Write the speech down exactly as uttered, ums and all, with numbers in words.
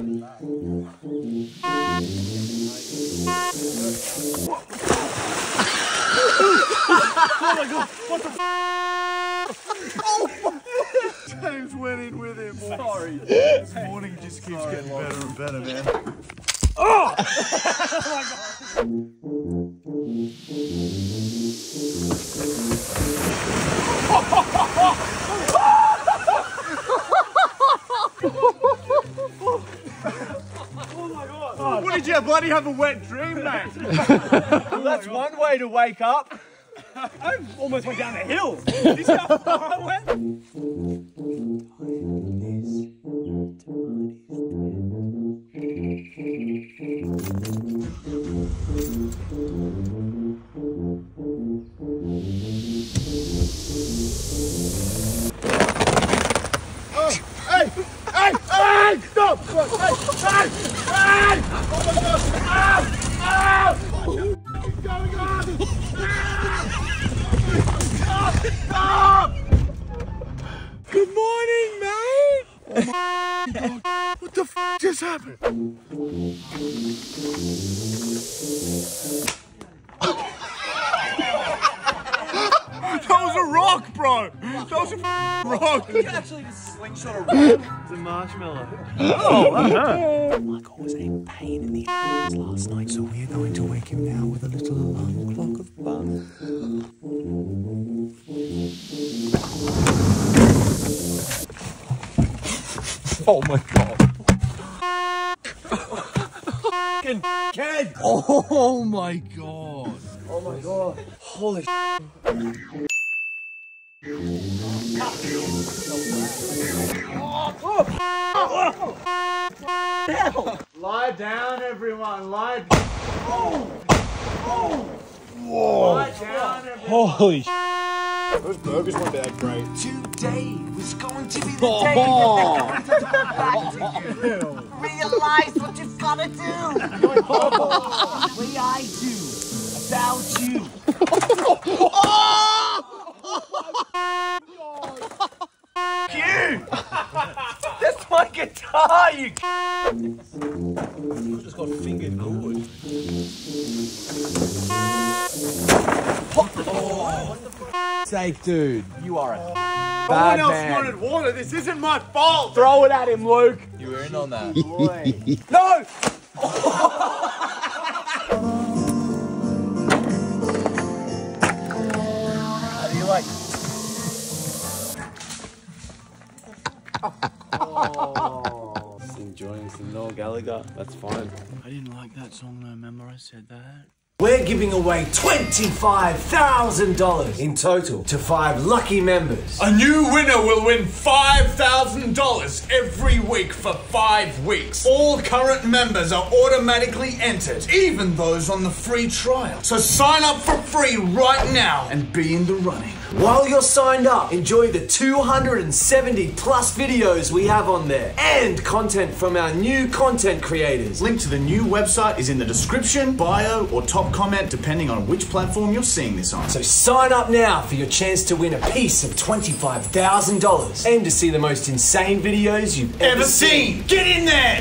Oh my god, what the f? Oh James went in with him. Sorry. This morning just keeps Sorry, getting better and better, man. Oh! Oh my god! What, did you bloody have a wet dream, mate? Well, that's one way to wake up. I almost went down the hill. This is how far I went. Oh, hey, hey, hey, stop! Hey, hey, hey! Oh my God! Ah, ah! What's going on? Stop! Good morning, mate! Oh my God. What the f just happened? That was a rock, bro! That was a f rock! You can actually just slingshot a rock. It's a marshmallow. Oh, I know. Michael was a pain in the ass last night, so we're going to wake him now with a little alarm clock of fun. Oh my god. Fucking kid! Oh my god. Oh my god. Holy shit. Lie down, everyone. Lie down. Oh. Oh. Whoa. Lie down, everyone. Holy shit. Those burgers weren't that great. Today was going to be the oh, day oh. that they're going to do. Realize what you've got to do. The way I do about you. Oh! You! That's my guitar, you. I just got fingered good. Oh. What the sake, dude. You are a oh, bad man. No one else wanted water. This isn't my fault. Throw it at him, Luke. You were in on that. No! How do you like? Oh. Just enjoying some Noel Gallagher. That's fine. I didn't like that song though. Remember I said that? We're giving away twenty-five thousand dollars in total to five lucky members. A new winner will win five thousand dollars every week for five weeks. All current members are automatically entered, even those on the free trial. So sign up for free right now and be in the running. While you're signed up, enjoy the two hundred seventy plus videos we have on there and content from our new content creators. Link to the new website is in the description, bio, or top comment depending on which platform you're seeing this on. So sign up now for your chance to win a piece of twenty-five thousand dollars and to see the most insane videos you've ever, ever seen. seen. Get in there!